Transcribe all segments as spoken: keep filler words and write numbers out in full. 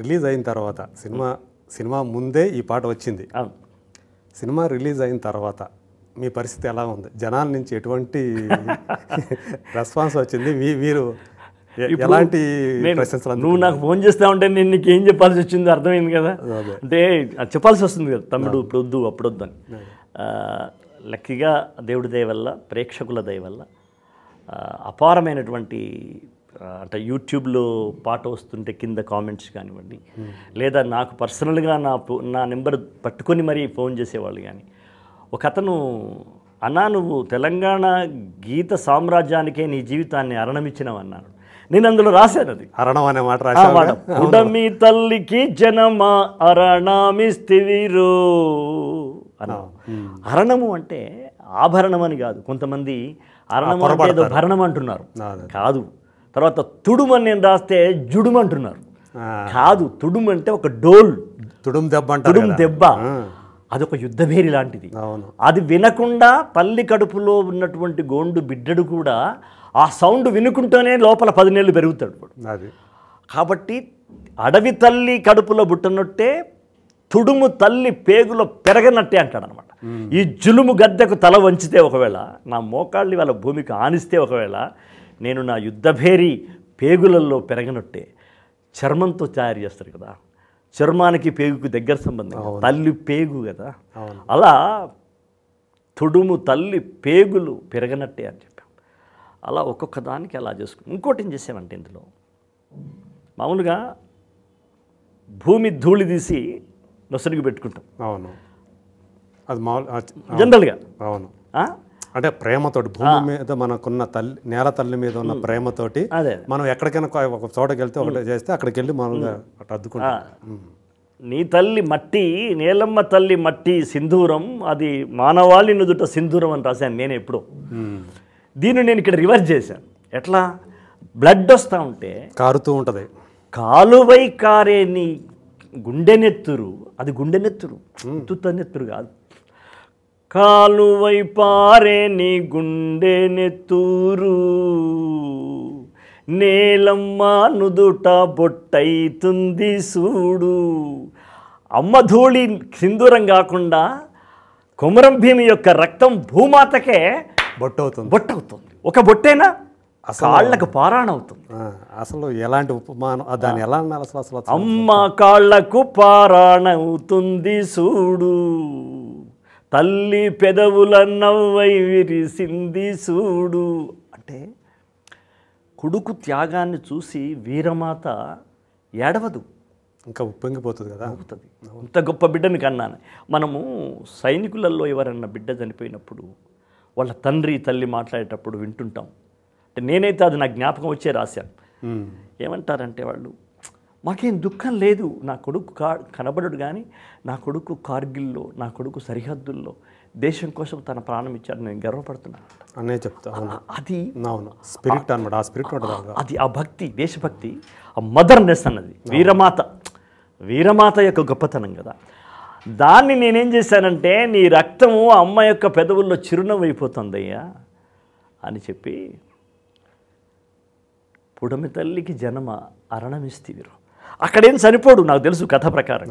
Release అయిన తర్వాత cinema cinema ముందే ఈ పాట వచ్చింది. సినిమా రిలీజ్ అయిన తర్వాత మీ పరిస్థితి ఎలా ఉంది? జనాల నుంచి ఎటువంటి రెస్పాన్స్ వచ్చింది? మీరు ఎలాంటి నువ్వు నాకు ఫోన్ చేస్తా ఉంటే నేను నీకు ఏం చెప్పాల్సి వచ్చింది అర్థమైంది కదా, అంటే చెప్పాల్సి వస్తుంది కదా తమ్ముడు ఇప్పుడు వద్దు అప్పుడొద్దు అని. లక్కీగా దేవుడి దయ వల్ల, ప్రేక్షకుల దయ వల్ల అపారమైనటువంటి, అంటే యూట్యూబ్లో పాట వస్తుంటే కింద కామెంట్స్ కానివ్వండి, లేదా నాకు పర్సనల్గా నా నా నెంబర్ పట్టుకొని మరీ ఫోన్ చేసేవాళ్ళు. కానీ ఒక అతను, అన్నా నువ్వు తెలంగాణ గీత సామ్రాజ్యానికే నీ జీవితాన్ని అరణమిచ్చినవి అన్నాడు. నేను అందులో రాశాను అది అరణం అనే మాట రాశాను. ఉడమి తల్లికి జనమా అరణమిస్తివిరో అన్నా. అరణము అంటే ఆభరణం అని కాదు, కొంతమంది అరణము అంటే భరణం అంటున్నారు, కాదు. తర్వాత తుడుమని నేను రాస్తే జుడుము అంటున్నారు, కాదు. తుడుము అంటే ఒక డోల్, తుడుము దెబ్బ అంటే తుడుము దెబ్బ, అదొక యుద్ధభేరి లాంటిది. అది వినకుండా తల్లి కడుపులో ఉన్నటువంటి గోండు బిడ్డడు కూడా ఆ సౌండ్ వినుకుంటూనే లోపల పది నెలలు పెరుగుతాడు. అది కాబట్టి అడవి తల్లి కడుపులో పుట్టనట్టే తుడుము తల్లి పేగులో పెరగనట్టే అంటాడు అనమాట. ఈ జులుము గద్దెకు తల వంచితే ఒకవేళ, నా మోకాళ్ళు వాళ్ళ భూమికి ఆనిస్తే ఒకవేళ, నేను నా యుద్ధభేరి పేగులలో పెరగనట్టే. చర్మంతో తయారు చేస్తారు కదా, చర్మానికి పేగుకు దగ్గర సంబంధం, తల్లి పేగు కదా, అలా తుడుము తల్లి పేగులు పెరగనట్టే అని చెప్పాం. అలా ఒక్కొక్క దానికి అలా చేసుకున్నాం. ఇంకోటి ఏం చేసామంటే ఇందులో మామూలుగా భూమి ధూళి తీసి నొసరుగు పెట్టుకుంటాం. అవును, అది మామూలు జనరల్గా. అవును, అంటే ప్రేమతోటి భూమి మీద మనకున్న తల్లి, నేల తల్లి మీద ఉన్న ప్రేమతోటి మనం ఎక్కడికైనా ఒక చోటకి వెళ్తే ఒకటి చేస్తే అక్కడికి వెళ్ళి మామూలుగా అద్దుకుంటాం. నీ తల్లి మట్టి, నేలమ్మ తల్లి మట్టి సింధూరం, అది మానవాళి నుదుట సింధూరం అని రాశాను నేను ఎప్పుడో. దీన్ని నేను ఇక్కడ రివర్స్ చేశాను. ఎట్లా? బ్లడ్ వస్తూ ఉంటే కారుతూ ఉంటుంది, కాలువై కారే నీ గుండెనెత్తురు, అది గుండెనెత్తురు, తుత్తనెత్తురు కాదు. కాలువై పారే నీ గుండె నెత్తూరు, నేలమ్మ నుదుట బొట్టైతుంది సూడు. అమ్మ ధూళి సింధూరం కాకుండా కొమరం భీమి యొక్క రక్తం భూమాతకే బొట్టవుతుంది, బొట్టవుతుంది. ఒక బొట్టేనా కాళ్ళకు పారాయణ అవుతుంది. అసలు ఎలాంటి ఉపమానం దాన్ని ఎలా అన్నారు అసలు? అసలు అమ్మ కాళ్లకు పారాయణ అవుతుంది సూడు, తల్లి పెదవుల నవ్వై విరిసింది సూడు. అంటే కొడుకు త్యాగాన్ని చూసి వీరమాత ఏడవదు, ఇంకా ఉప్పొంగిపోతుంది కదా, అవుతుంది. ఇంత గొప్ప బిడ్డని కన్నాను. మనము సైనికులలో ఎవరన్నా బిడ్డ చనిపోయినప్పుడు వాళ్ళ తండ్రి తల్లి మాట్లాడేటప్పుడు వింటుంటాం. అంటే నేనైతే అది నా జ్ఞాపకం వచ్చే రాశాను. ఏమంటారంటే వాళ్ళు, మాకేం దుఃఖం లేదు, నా కొడుకు కా కనబడడు కానీ నా కొడుకు కార్గిల్లో, నా కొడుకు సరిహద్దుల్లో దేశం కోసం తన ప్రాణం ఇచ్చాడు, నేను గర్వపడుతున్నాను అనే చెప్తాను. అది స్పిరిట్ అన్నమాట. ఆ స్పిరిట్ అది, ఆ భక్తి, దేశభక్తి, ఆ మదర్నెస్ అన్నది వీరమాత, వీరమాత యొక్క గొప్పతనం కదా. దాన్ని నేనేం చేశానంటే, నీ రక్తము అమ్మ యొక్క పెదవుల్లో చిరునవ్వు అయిపోతుంది అయ్యా అని చెప్పి, పుడమి తల్లికి జనమ అరణమిస్తివిరో. అక్కడేం చనిపోడు నాకు తెలుసు కథ ప్రకారం.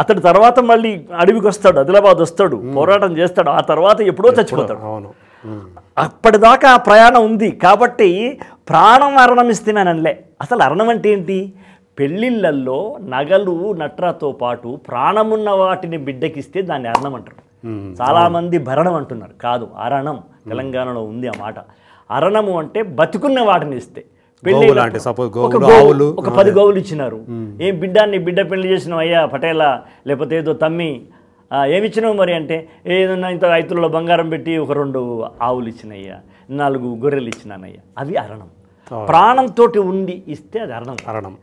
అతడు తర్వాత మళ్ళీ అడవికి వస్తాడు, ఆదిలాబాద్ వస్తాడు, పోరాటం చేస్తాడు, ఆ తర్వాత ఎప్పుడో చచ్చిపోతాడు. అప్పటిదాకా ఆ ప్రయాణం ఉంది కాబట్టి ప్రాణం అరణమిస్తున్నానలే. అసలు అరణం అంటే ఏంటి? పెళ్ళిళ్ళల్లో నగలు నట్రాతో పాటు ప్రాణమున్న వాటిని బిడ్డకిస్తే దాన్ని అరణం అంటారు. చాలామంది భరణం అంటున్నారు, కాదు అరణం. తెలంగాణలో ఉంది ఆ మాట. అరణము అంటే బతుకున్న వాటిని ఇస్తే, ఒక పది గోవులు ఇచ్చినారు, ఏం బిడ్డాన్ని బిడ్డ పెళ్లి చేసినావు అయ్యా పటేలా, లేకపోతే ఏదో తమ్మి, ఏమిచ్చినావు మరి అంటే, ఏదన్నా ఇంత రైతులలో బంగారం పెట్టి ఒక రెండు ఆవులు ఇచ్చినయ్యా, నాలుగు గొర్రెలు ఇచ్చినానయ్యా, అవి అరణం. ప్రాణంతో ఉండి ఇస్తే అది అరణం. అరణం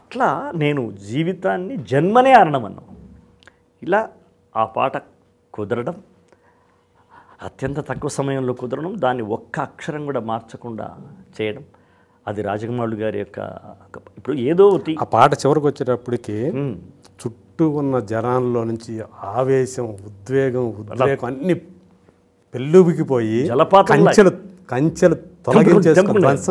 అట్లా నేను జీవితాన్ని, జన్మనే అరణం అన్నాం. ఇలా ఆ పాట కుదరడం, అత్యంత తక్కువ సమయంలో కుదరడం, దాన్ని ఒక్క అక్షరం కూడా మార్చకుండా చేయడం, అది రాజకుమారుడు గారి యొక్క. ఇప్పుడు ఏదో ఒకటి ఆ పాట చివరికి వచ్చేటప్పటికి చుట్టూ ఉన్న జనాల్లో నుంచి ఆవేశం, ఉద్వేగం, ఉద్రేకం అన్ని పెళ్ళుబికిపోయి జలపాతం, కంచెలు కంచెలు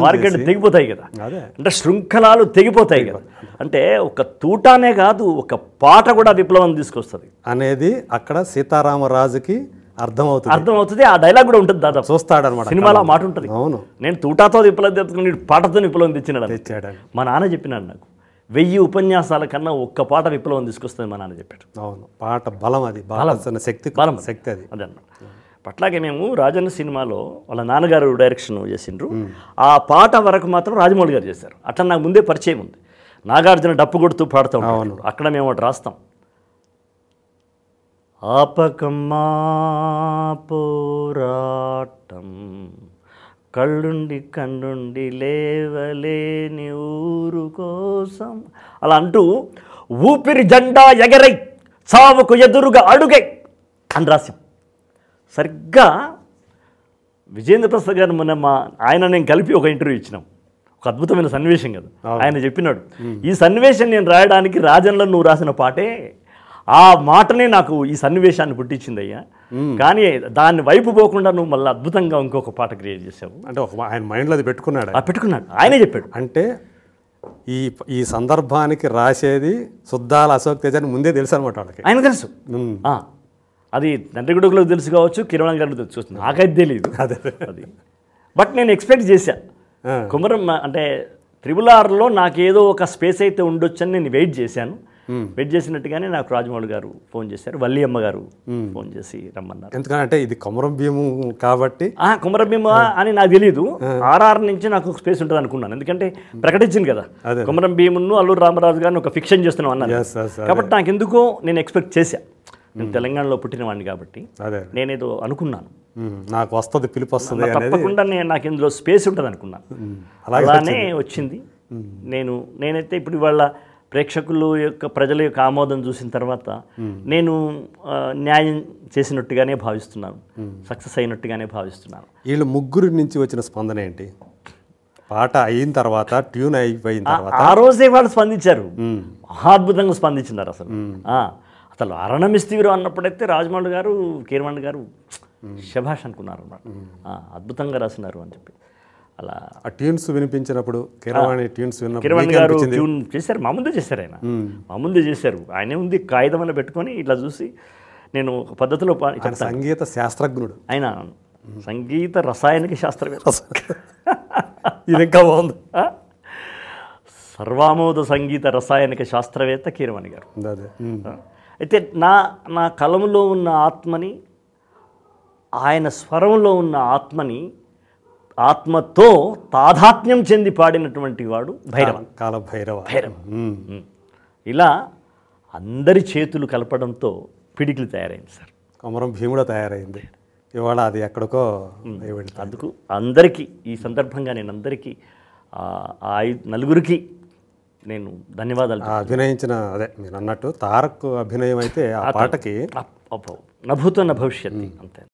మార్కెట్ తెగిపోతాయి కదా, అంటే శృంఖలాలు తెగిపోతాయి కదా, అంటే ఒక తూటానే కాదు ఒక పాట కూడా విప్లవం తీసుకొస్తుంది అనేది అక్కడ సీతారామరాజుకి అర్థమవుతుంది అర్థమవుతుంది ఆ డైలాగ్ కూడా ఉంటుంది దాదాపు చూస్తాడనమాట సినిమాలో మాట ఉంటుంది. అవును, నేను తూటాతో విప్లవం తెచ్చుకుని పాటతో విప్లవం తెచ్చినాడు తెచ్చాడు మా నాన్న చెప్పినాడు నాకు. వెయ్యి ఉపన్యాసాల కన్నా ఒక్క పాట విప్లవం తీసుకొస్తుంది మా నాన్న చెప్పాడు. అవును, పాట బలం, అది బలం, శక్తి బలం, శక్తి అది అదనమాట. అట్లాగే మేము రాజన్న సినిమాలో వాళ్ళ నాన్నగారు డైరెక్షన్ చేసిండ్రు, ఆ పాట వరకు మాత్రం రాజమౌళి గారు చేశారు. అట్లా నాకు ముందే పరిచయం ఉంది. నాగార్జున డప్పు కొడుతూ పాడుతూ ఉంటాను, అక్కడ మేము ఒకటి రాస్తాం, ఆపకమ్మా పోరాటం కళ్ళుండి కండుండి లేవలేని ఊరు కోసం అలా అంటూ ఊపిరి జెండా ఎగరై చావుకు ఎదురుగా అడుగై అని రాసాం. సరిగ్గా విజేంద్ర ప్రసాద్ గారు మొన్న మా ఆయన నేను కలిపి ఒక ఇంటర్వ్యూ ఇచ్చినాం, ఒక అద్భుతమైన సన్నివేశం కదా. ఆయన చెప్పినాడు, ఈ సన్నివేశం నేను రాయడానికి రాజన్లో నువ్వు రాసిన పాటే, ఆ మాటనే నాకు ఈ సన్నివేశాన్ని పుట్టించింది అయ్యా, కానీ దాని వైపు పోకుండా నువ్వు మళ్ళీ అద్భుతంగా ఇంకొక పాట క్రియేట్ చేసావు అంటే ఒక ఆయన మైండ్లో అది పెట్టుకున్నాడు పెట్టుకున్నాడు ఆయనే చెప్పాడు. అంటే ఈ ఈ సందర్భానికి రాసేది సుద్దాల అశోక్ తేజాని ముందే తెలుసు అనమాట వాళ్ళకి, ఆయన తెలుసు, అది తండ్రి గుడుగులకు తెలుసు కావచ్చు, కిరణ్ గారికి తెలుసు కావచ్చు, నాకైతే తెలియదు అదే అది. బట్ నేను ఎక్స్పెక్ట్ చేశా కొమరం అంటే త్రిబుల్ ఆర్లో నాకేదో ఒక స్పేస్ అయితే ఉండొచ్చు అని నేను వెయిట్ చేశాను. వెయిట్ చేసినట్టుగానే నాకు రాజమౌళి గారు ఫోన్ చేశారు, వల్లి అమ్మ గారు ఫోన్ చేసి రమ్మన్నారు. ఎందుకంటే ఇది కొమరం భీము కాబట్టి కొమరం భీము అని నాకు తెలియదు, ఆర్ఆర్ నుంచి నాకు స్పేస్ ఉంటుంది అనుకున్నాను, ఎందుకంటే ప్రకటించింది కదా కొమరం భీమును అల్లూరు రామరాజు గారిని ఒక ఫిక్షన్ చేస్తున్నాం అన్నారు కాబట్టి నాకు ఎందుకో నేను ఎక్స్పెక్ట్ చేశా. నేను తెలంగాణలో పుట్టినవాడిని కాబట్టి నేనేదో అనుకున్నాను నాకు వస్తుంది పిలుపు వస్తుంది తప్పకుండా, నేను నాకు ఇందులో స్పేస్ ఉంటుంది అనుకున్నాను, అలానే వచ్చింది. నేను నేనైతే ఇప్పుడు ఇవాళ ప్రేక్షకుల యొక్క ప్రజల యొక్క ఆమోదం చూసిన తర్వాత నేను న్యాయం చేసినట్టుగానే భావిస్తున్నాను, సక్సెస్ అయినట్టుగానే భావిస్తున్నాను. వీళ్ళు ముగ్గురు నుంచి వచ్చిన స్పందన ఏంటి? పాట అయిన తర్వాత ట్యూన్ అయిపోయిన తర్వాత ఆ రోజే వాళ్ళు స్పందించారు, అద్భుతంగా స్పందించినారు. అసలు అసలు అరణమిస్తివిరు అన్నప్పుడైతే రాజమౌళి గారు కీరవాణి గారు శభాష్ అనుకున్నారు అన్నమాట, అద్భుతంగా రాసినారు అని చెప్పి. అలా ఆ ట్యూన్స్ వినిపించినప్పుడు కీరవాణి ట్యూన్స్ కీరవాణి గారు ట్యూన్ చేశారు, మా ముందే చేశారు, ఆయన మా ముందే చేశారు. ఆయనే ఉంది కాగితం పెట్టుకొని ఇట్లా చూసి నేను ఒక పద్ధతిలో సంగీత శాస్త్రజ్ఞుడు ఆయన, సంగీత రసాయనిక శాస్త్రవేత్త. ఇది ఇంకా బాగుంది, సర్వామోద సంగీత రసాయనిక శాస్త్రవేత్త కీరవాణి గారు. అయితే నా నా కలంలో ఉన్న ఆత్మని ఆయన స్వరంలో ఉన్న ఆత్మని ఆత్మతో తాదాత్మ్యం చెంది పాడినటువంటి వాడు భైరవ, కాల భైరవ భైరవ. ఇలా అందరి చేతులు కలపడంతో పిడికిలు తయారైంది సార్, కొమరం భీముడో తయారైంది ఇవాళ. అది ఎక్కడికో అందుకు అందరికీ ఈ సందర్భంగా నేను అందరికీ నలుగురికి నేను ధన్యవాదాలు. అభినయించిన అదే మీరు అన్నట్టు తారక్ అభినయం అయితే ఆ పాటకి నభూతున్న భవిష్యత్తు అంతే.